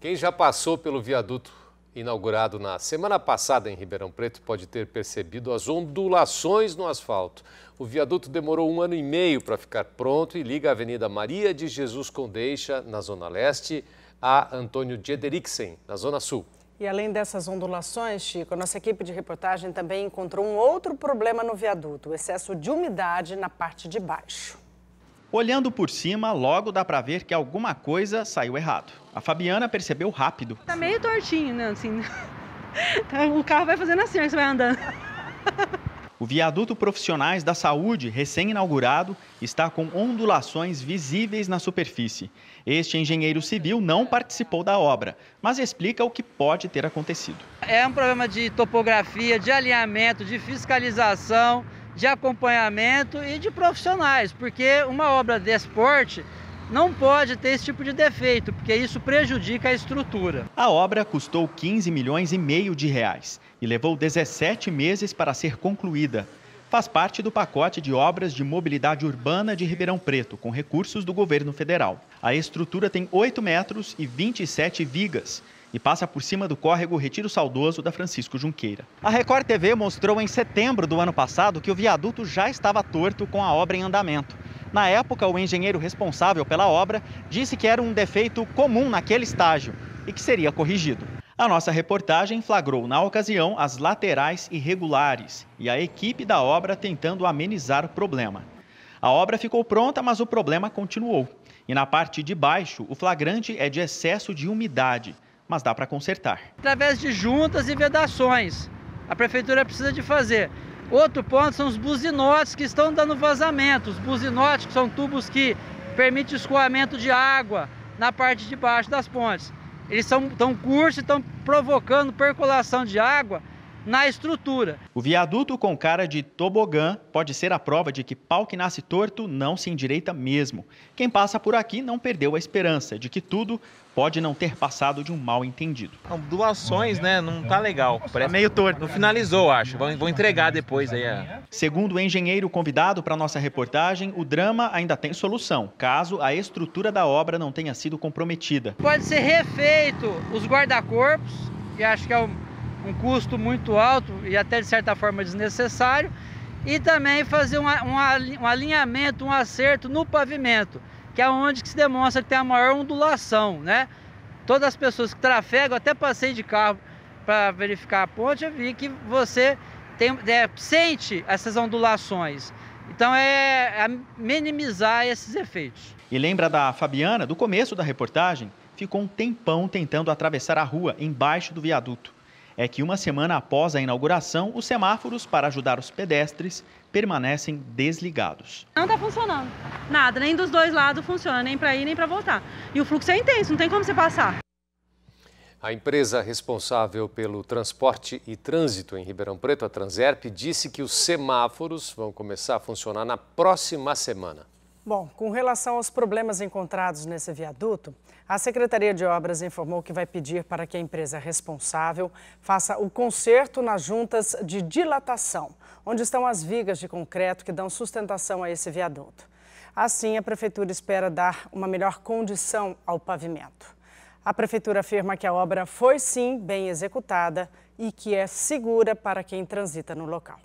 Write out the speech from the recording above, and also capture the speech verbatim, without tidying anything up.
Quem já passou pelo viaduto inaugurado na semana passada em Ribeirão Preto pode ter percebido as ondulações no asfalto. O viaduto demorou um ano e meio para ficar pronto e liga a Avenida Maria de Jesus Condeixa, na Zona Leste, a Antônio Diederichsen, na Zona Sul. E além dessas ondulações, Chico, a nossa equipe de reportagem também encontrou um outro problema no viaduto, o excesso de umidade na parte de baixo. Olhando por cima, logo dá para ver que alguma coisa saiu errado. A Fabiana percebeu rápido. Tá meio tortinho, né? Assim, o carro vai fazendo assim, você vai andando. O viaduto Profissionais da Saúde, recém-inaugurado, está com ondulações visíveis na superfície. Este engenheiro civil não participou da obra, mas explica o que pode ter acontecido. É um problema de topografia, de alinhamento, de fiscalização, de acompanhamento e de profissionais, porque uma obra desse porte não pode ter esse tipo de defeito, porque isso prejudica a estrutura. A obra custou quinze milhões e meio de reais e levou dezessete meses para ser concluída. Faz parte do pacote de obras de mobilidade urbana de Ribeirão Preto, com recursos do governo federal. A estrutura tem oito metros e vinte e sete vigas e passa por cima do córrego Retiro Saudoso da Francisco Junqueira. A Record T V mostrou em setembro do ano passado que o viaduto já estava torto com a obra em andamento. Na época, o engenheiro responsável pela obra disse que era um defeito comum naquele estágio e que seria corrigido. A nossa reportagem flagrou, na ocasião, as laterais irregulares e a equipe da obra tentando amenizar o problema. A obra ficou pronta, mas o problema continuou. E na parte de baixo, o flagrante é de excesso de umidade, mas dá para consertar. Através de juntas e vedações, a prefeitura precisa de fazer. Outro ponto são os buzinotes que estão dando vazamento. Os buzinotes que são tubos que permitem o escoamento de água na parte de baixo das pontes. Eles são, estão curtos e estão provocando percolação de água na estrutura. O viaduto com cara de tobogã pode ser a prova de que pau que nasce torto não se endireita mesmo. Quem passa por aqui não perdeu a esperança de que tudo pode não ter passado de um mal entendido. Ondulações, né? Não tá legal. Parece meio torto. Não finalizou, acho. Vão, vão entregar depois aí. É. Segundo o engenheiro convidado para nossa reportagem, o drama ainda tem solução, caso a estrutura da obra não tenha sido comprometida. Pode ser refeito os guarda-corpos, que acho que é o um custo muito alto e até de certa forma desnecessário, e também fazer um, um, um alinhamento, um acerto no pavimento, que é onde que se demonstra que tem a maior ondulação, né? Todas as pessoas que trafegam, até passei de carro para verificar a ponte, eu vi que você tem, é, sente essas ondulações. Então é, é minimizar esses efeitos. E lembra da Fabiana, do começo da reportagem, ficou um tempão tentando atravessar a rua embaixo do viaduto. É que uma semana após a inauguração, os semáforos para ajudar os pedestres permanecem desligados. Não está funcionando. Nada, nem dos dois lados funciona, nem para ir nem para voltar. E o fluxo é intenso, não tem como você passar. A empresa responsável pelo transporte e trânsito em Ribeirão Preto, a Transerp, disse que os semáforos vão começar a funcionar na próxima semana. Bom, com relação aos problemas encontrados nesse viaduto, a Secretaria de Obras informou que vai pedir para que a empresa responsável faça o conserto nas juntas de dilatação, onde estão as vigas de concreto que dão sustentação a esse viaduto. Assim, a prefeitura espera dar uma melhor condição ao pavimento. A prefeitura afirma que a obra foi sim bem executada e que é segura para quem transita no local.